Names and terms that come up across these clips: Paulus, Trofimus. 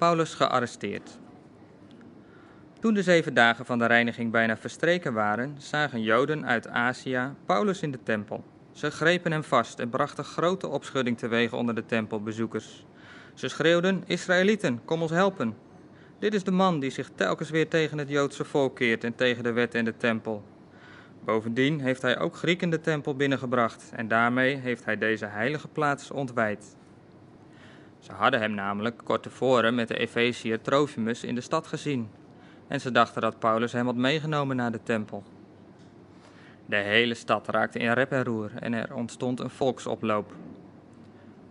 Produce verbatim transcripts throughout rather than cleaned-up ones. Paulus gearresteerd. Toen de zeven dagen van de reiniging bijna verstreken waren, zagen Joden uit Azië Paulus in de tempel. Ze grepen hem vast en brachten grote opschudding teweeg onder de tempelbezoekers. Ze schreeuwden: Israëlieten, kom ons helpen. Dit is de man die zich telkens weer tegen het Joodse volk keert en tegen de wet en de tempel. Bovendien heeft hij ook Grieken de tempel binnengebracht en daarmee heeft hij deze heilige plaats ontwijd. Ze hadden hem namelijk kort tevoren met de Efeziër Trofimus in de stad gezien. En ze dachten dat Paulus hem had meegenomen naar de tempel. De hele stad raakte in rep en roer en er ontstond een volksoploop.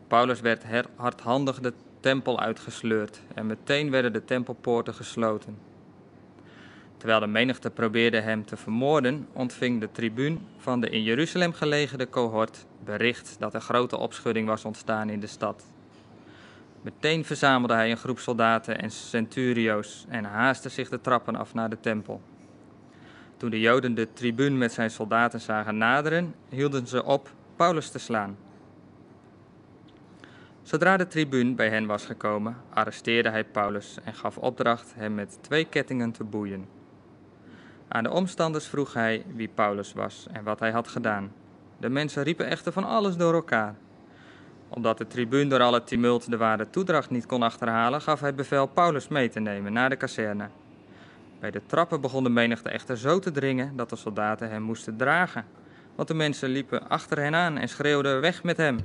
Paulus werd hardhandig de tempel uitgesleurd en meteen werden de tempelpoorten gesloten. Terwijl de menigte probeerde hem te vermoorden, ontving de tribuun van de in Jeruzalem gelegerde cohort bericht dat er grote opschudding was ontstaan in de stad. Meteen verzamelde hij een groep soldaten en centurio's en haastte zich de trappen af naar de tempel. Toen de Joden de tribuun met zijn soldaten zagen naderen, hielden ze op Paulus te slaan. Zodra de tribuun bij hen was gekomen, arresteerde hij Paulus en gaf opdracht hem met twee kettingen te boeien. Aan de omstanders vroeg hij wie Paulus was en wat hij had gedaan. De mensen riepen echter van alles door elkaar. Omdat de tribuun door al het tumult de ware toedracht niet kon achterhalen, gaf hij bevel Paulus mee te nemen naar de kazerne. Bij de trappen begon de menigte echter zo te dringen dat de soldaten hem moesten dragen, want de mensen liepen achter hen aan en schreeuwden: weg met hem!